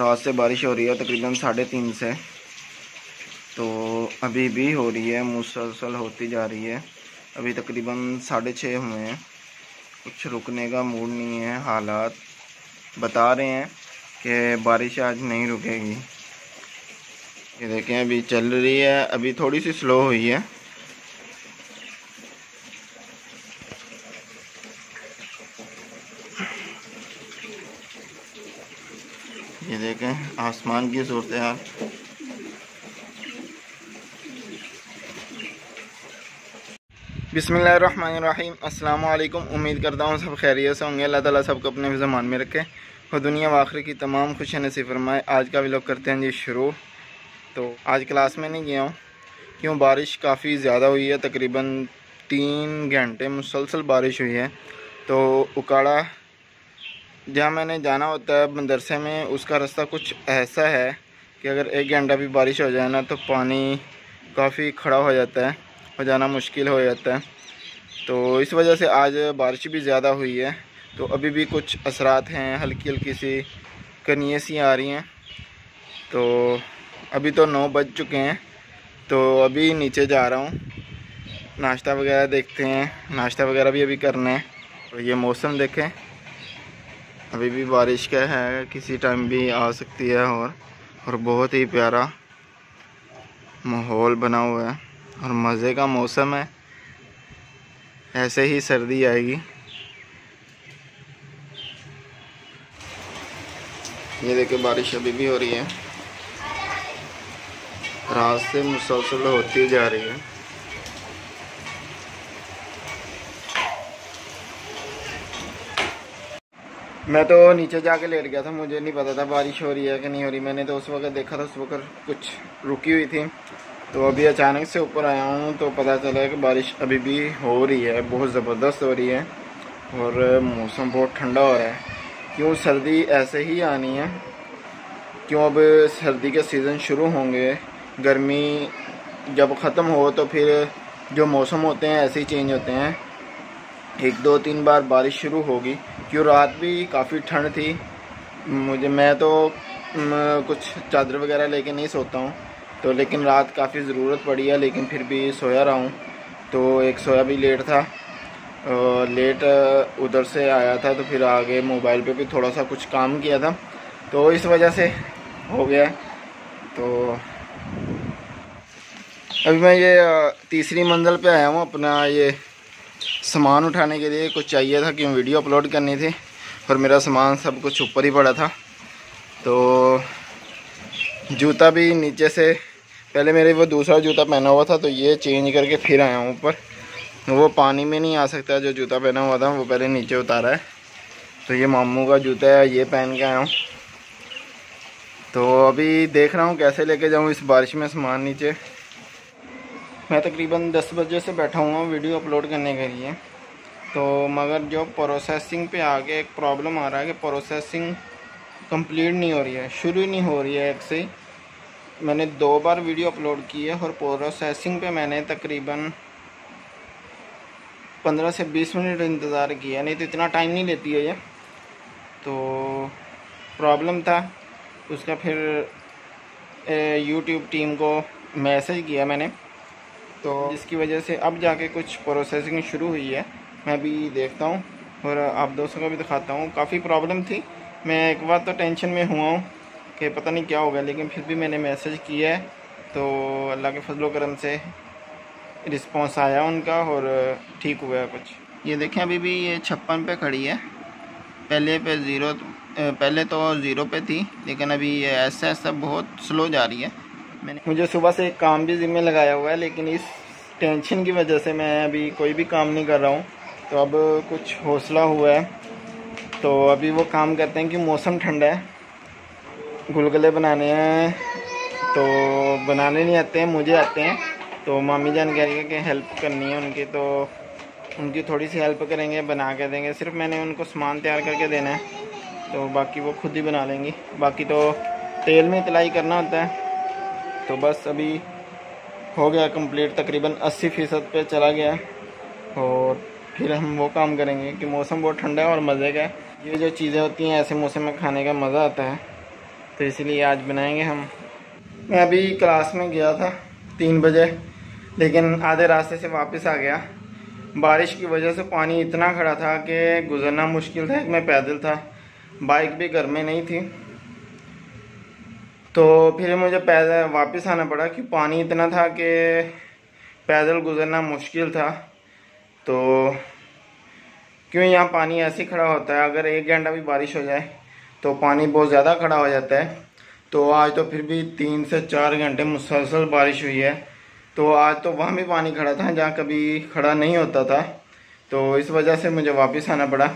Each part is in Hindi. रात से बारिश हो रही है तकरीबन 3:30 से, तो अभी भी हो रही है, मुसलसल होती जा रही है। अभी तकरीबन 6:30 हुए हैं, कुछ रुकने का मूड नहीं है। हालात बता रहे हैं कि बारिश आज नहीं रुकेगी। ये देखें अभी चल रही है, अभी थोड़ी सी स्लो हुई है। ये देखें आसमान की सूरत हाल। बिस्मिल्लाहिर्रहमानिर्रहीम, अस्सलाम वालेकुम। उम्मीद करता हूँ सब खैरियत से होंगे। अल्लाह ताला सबको अपने फ़िज़मान में रखे और दुनिया व आखिरत की तमाम खुशियाँ नसीब फरमाए। आज का व्लॉग करते हैं जी शुरू। तो आज क्लास में नहीं गया हूँ, क्यों? बारिश काफ़ी ज़्यादा हुई है, तकरीबन 3 घंटे मुसलसल बारिश हुई है। तो उकाड़ा जहाँ मैंने जाना होता है मदरसे में, उसका रास्ता कुछ ऐसा है कि अगर 1 घंटा भी बारिश हो जाए ना तो पानी काफ़ी खड़ा हो जाता है और जाना मुश्किल हो जाता है। तो इस वजह से आज बारिश भी ज़्यादा हुई है। तो अभी भी कुछ असरात हैं, हल्की हल्की सी कनियाँ सी आ रही हैं। तो अभी तो 9 बज चुके हैं, तो अभी नीचे जा रहा हूँ, नाश्ता वगैरह देखते हैं। नाश्ता वगैरह भी अभी करना है। और ये मौसम देखें, अभी भी बारिश का है, किसी टाइम भी आ सकती है। और बहुत ही प्यारा माहौल बना हुआ है और मज़े का मौसम है। ऐसे ही सर्दी आएगी। ये देखिए बारिश अभी भी हो रही है, रात से मुसलसल होती जा रही है। मैं तो नीचे जाके लेट गया था, मुझे नहीं पता था बारिश हो रही है कि नहीं हो रही। मैंने तो उस वक़्त देखा था, उस वक़्त कुछ रुकी हुई थी। तो अभी अचानक से ऊपर आया हूँ तो पता चला कि बारिश अभी भी हो रही है, बहुत ज़बरदस्त हो रही है। और मौसम बहुत ठंडा हो रहा है, क्यों? सर्दी ऐसे ही आनी है, क्यों? अब सर्दी के सीज़न शुरू होंगे। गर्मी जब ख़त्म हो तो फिर जो मौसम होते हैं ऐसे ही चेंज होते हैं। 1-2-3 बार बारिश शुरू होगी, क्यों? रात भी काफ़ी ठंड थी। मैं तो कुछ चादर वगैरह लेके नहीं सोता हूँ, तो लेकिन रात काफ़ी ज़रूरत पड़ी है, लेकिन फिर भी सोया रहा हूँ। तो एक सोया भी लेट था, लेट उधर से आया था, तो फिर आगे मोबाइल पे भी थोड़ा सा कुछ काम किया था, तो इस वजह से हो गया। तो अभी मैं ये 3री मंजिल पे आया हूँ, अपना ये सामान उठाने के लिए। कुछ चाहिए था, क्यों? वीडियो अपलोड करनी थी और मेरा सामान सब कुछ ऊपर ही पड़ा था। तो जूता भी नीचे से, पहले मेरे वो दूसरा जूता पहना हुआ था, तो ये चेंज करके फिर आया हूँ ऊपर। वो पानी में नहीं आ सकता, जो जूता पहना हुआ था वो पहले नीचे उतारा है। तो ये मामू का जूता है, ये पहन के आया हूँ। तो अभी देख रहा हूँ कैसे लेके जाऊँ इस बारिश में सामान नीचे। मैं तकरीबन 10 बजे से बैठा हुआ हूँ वीडियो अपलोड करने के लिए। तो मगर जो प्रोसेसिंग पे आगे एक प्रॉब्लम आ रहा है कि प्रोसेसिंग कंप्लीट नहीं हो रही है, शुरू ही नहीं हो रही है। एक से मैंने 2 बार वीडियो अपलोड की है और प्रोसेसिंग पे मैंने तकरीबन 15 से 20 मिनट इंतज़ार किया, नहीं तो इतना टाइम नहीं लेती है ये। तो प्रॉब्लम था उसका, फिर यूट्यूब टीम को मैसेज किया मैंने, तो जिसकी वजह से अब जाके कुछ प्रोसेसिंग शुरू हुई है। मैं भी देखता हूँ और आप दोस्तों को भी दिखाता हूँ। काफ़ी प्रॉब्लम थी, मैं एक बार तो टेंशन में हुआ हूँ कि पता नहीं क्या होगा, लेकिन फिर भी मैंने मैसेज किया है, तो अल्लाह के फजलो करम से रिस्पॉन्स आया उनका और ठीक हुआ है कुछ। ये देखें अभी भी ये 56 पे खड़ी है, पहले तो 0 पे थी, लेकिन अभी ये ऐसा ऐसा बहुत स्लो जा रही है। मुझे सुबह से एक काम भी ज़िम्मे लगाया हुआ है, लेकिन इस टेंशन की वजह से मैं अभी कोई भी काम नहीं कर रहा हूँ। तो अब कुछ हौसला हुआ है, तो अभी वो काम करते हैं कि मौसम ठंडा है, गुलगुले बनाने हैं, तो बनाने नहीं आते हैं, मुझे आते हैं। तो मामी जान कह रही है कि हेल्प करनी है उनकी, तो उनकी थोड़ी सी हेल्प करेंगे, बना के देंगे। सिर्फ मैंने उनको सामान तैयार करके देना है, तो बाकी वो खुद ही बना लेंगी। बाकी तो तेल में तलाई करना होता है। तो बस अभी हो गया कंप्लीट, तकरीबन 80% पे चला गया। और फिर हम वो काम करेंगे कि मौसम बहुत ठंडा है और मज़े का है। ये जो चीज़ें होती हैं ऐसे मौसम में खाने का मज़ा आता है। तो इसलिए आज बनाएंगे हम। मैं अभी क्लास में गया था 3 बजे, लेकिन आधे रास्ते से वापस आ गया। बारिश की वजह से पानी इतना खड़ा था कि गुजरना मुश्किल था। मैं पैदल था, बाइक भी घर में नहीं थी, तो फिर मुझे पैदल वापस आना पड़ा कि पानी इतना था कि पैदल गुजरना मुश्किल था। तो क्यों यहाँ पानी ऐसे खड़ा होता है, अगर 1 घंटा भी बारिश हो जाए तो पानी बहुत ज़्यादा खड़ा हो जाता है। तो आज तो फिर भी 3 से 4 घंटे मुसलसल बारिश हुई है, तो आज तो वहाँ भी पानी खड़ा था जहाँ कभी खड़ा नहीं होता था, तो इस वजह से मुझे वापस आना पड़ा।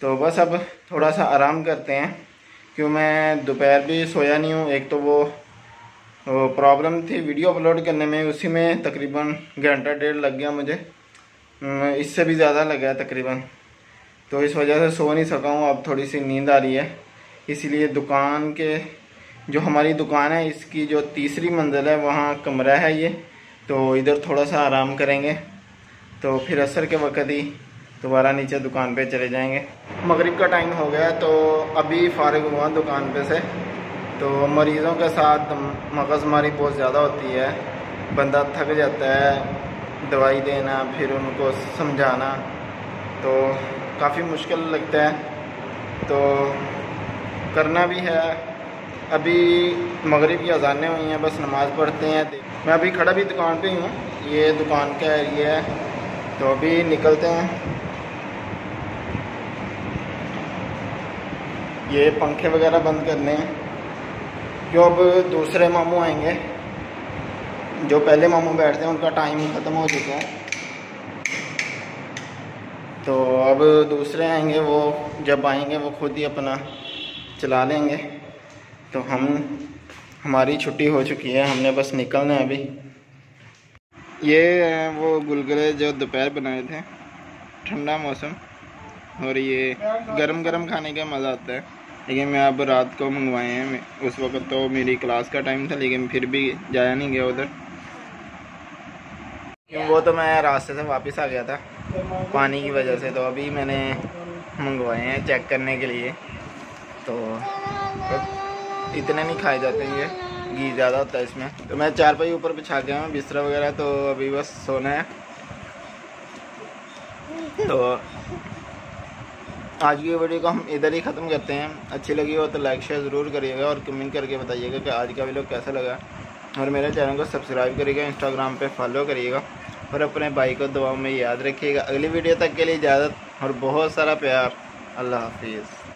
तो बस अब थोड़ा सा आराम करते हैं, क्यों मैं दोपहर भी सोया नहीं हूँ। एक तो वो प्रॉब्लम थी वीडियो अपलोड करने में, उसी में तकरीबन 1 घंटा 1.5 लग गया मुझे, इससे भी ज़्यादा लग गया तकरीबन। तो इस वजह से सो नहीं सका हूँ। अब थोड़ी सी नींद आ रही है, इसीलिए दुकान के जो हमारी दुकान है इसकी जो 3री मंजिल है वहाँ कमरा है ये, तो इधर थोड़ा सा आराम करेंगे, तो फिर असर के वक़्त ही दोबारा नीचे दुकान पे चले जाएंगे। मगरिब का टाइम हो गया, तो अभी फ़ारिग हुआ दुकान पे से। तो मरीज़ों के साथ मगजमारी बहुत ज़्यादा होती है, बंदा थक जाता है, दवाई देना फिर उनको समझाना, तो काफ़ी मुश्किल लगता है। तो करना भी है। अभी मगरिब की अजानें हुई हैं, बस नमाज़ पढ़ते हैं। मैं अभी खड़ा भी दुकान पे ही हूँ, ये दुकान का एरिया है। तो अभी निकलते हैं। ये पंखे वगैरह बंद करने हैं, जो अब दूसरे मामू आएंगे। जो पहले मामू बैठते हैं उनका टाइम ख़त्म हो चुका है, तो अब दूसरे आएंगे, वो जब आएंगे वो खुद ही अपना चला लेंगे। तो हमारी छुट्टी हो चुकी है, हमने बस निकलना है अभी। ये वो गुलगुले जो दोपहर बनाए थे, ठंडा मौसम और ये गरम गरम खाने का मज़ा आता है। लेकिन मैं अब रात को मंगवाए हैं, उस वक़्त तो मेरी क्लास का टाइम था, लेकिन फिर भी जाया नहीं गया उधर। वो तो मैं रास्ते से वापस आ गया था पानी की वजह से, तो अभी मैंने मंगवाए हैं चेक करने के लिए। तो इतने नहीं खाए जाते, ये घी ज़्यादा होता है इसमें। तो मैं 4 पाई ऊपर बिछा के हूँ, बिस्तरा वगैरह, तो अभी बस सोना है। तो आज की वीडियो को हम इधर ही ख़त्म करते हैं। अच्छी लगी हो तो लाइक शेयर ज़रूर करिएगा और कमेंट करके बताइएगा कि आज का वीडियो कैसा लगा, और मेरे चैनल को सब्सक्राइब करिएगा, इंस्टाग्राम पे फॉलो करिएगा, और अपने भाई को दुआओं में याद रखिएगा। अगली वीडियो तक के लिए इजाज़त और बहुत सारा प्यार। अल्लाह हाफिज़।